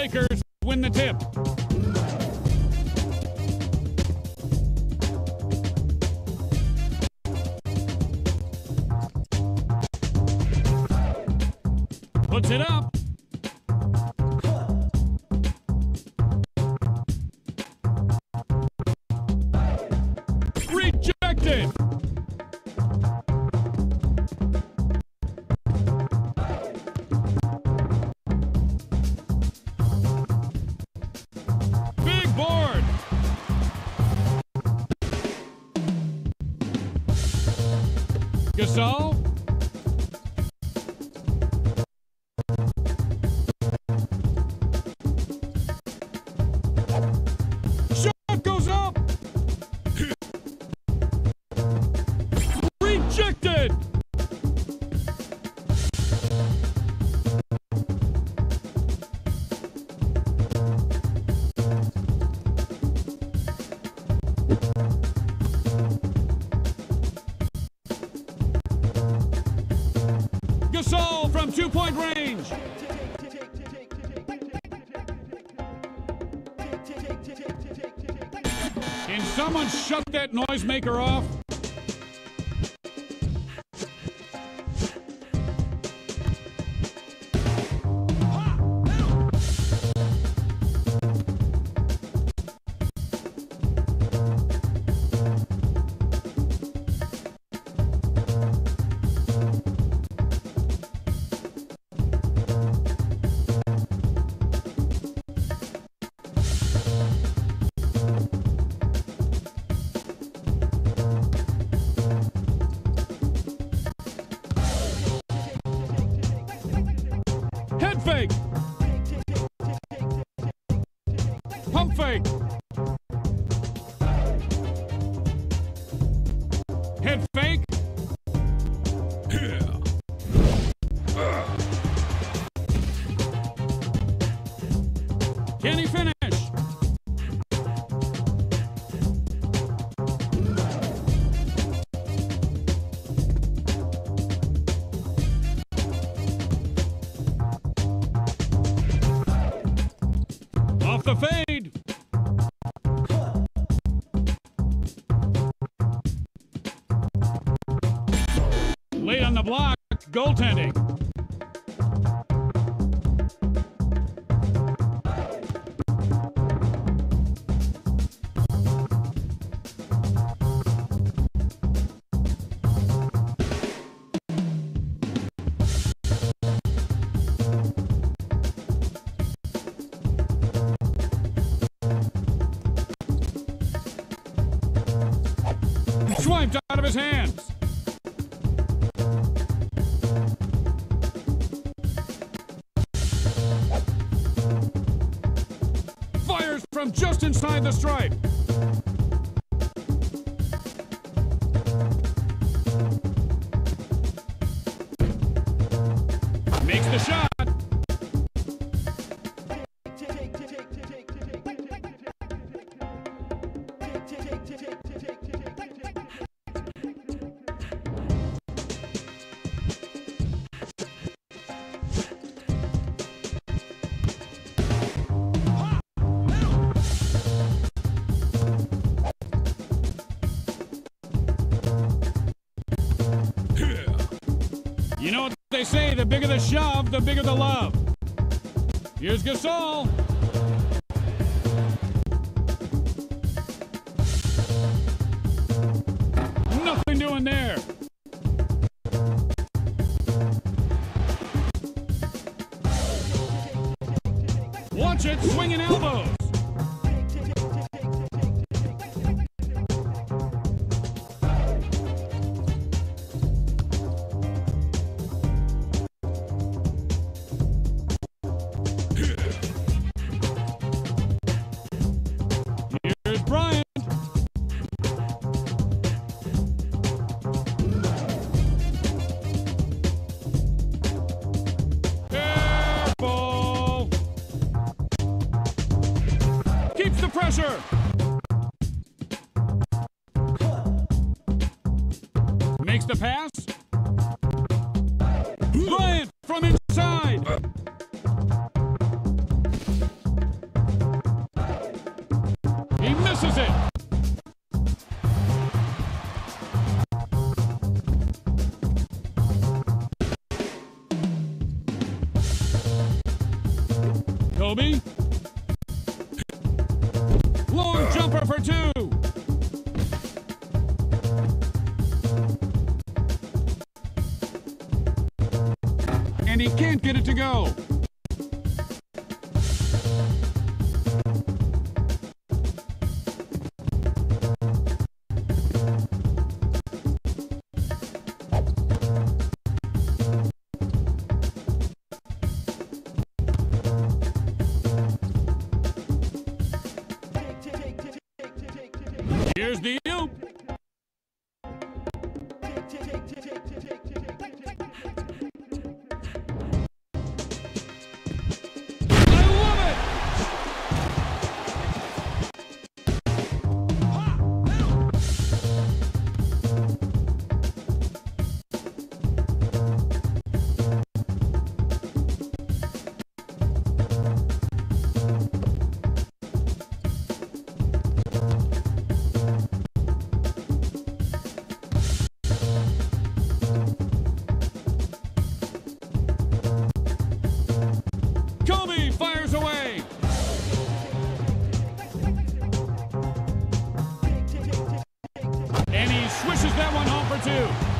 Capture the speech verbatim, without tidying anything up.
Lakers win the tip. Puts it up. Rejected. Gasol. Shot goes up. Rejected. Gasol from two-point range. Can someone shut that noisemaker off? Fake. Pump fake. Head fake. Can he finish? Off the fade. Late on the block, goaltending. Swiped out of his hands. Fires from just inside the stripe. Makes the shot. You know what they say, the bigger the shove, the bigger the love. Here's Gasol. Nothing doing there. Watch it, swinging elbows. Keeps the pressure. Makes the pass. Bryant from inside. misses it. Kobe. Long jumper for two. And he can't get it to go. Here's the oop. I love it. Ha, fires away. And he swishes that one home for two.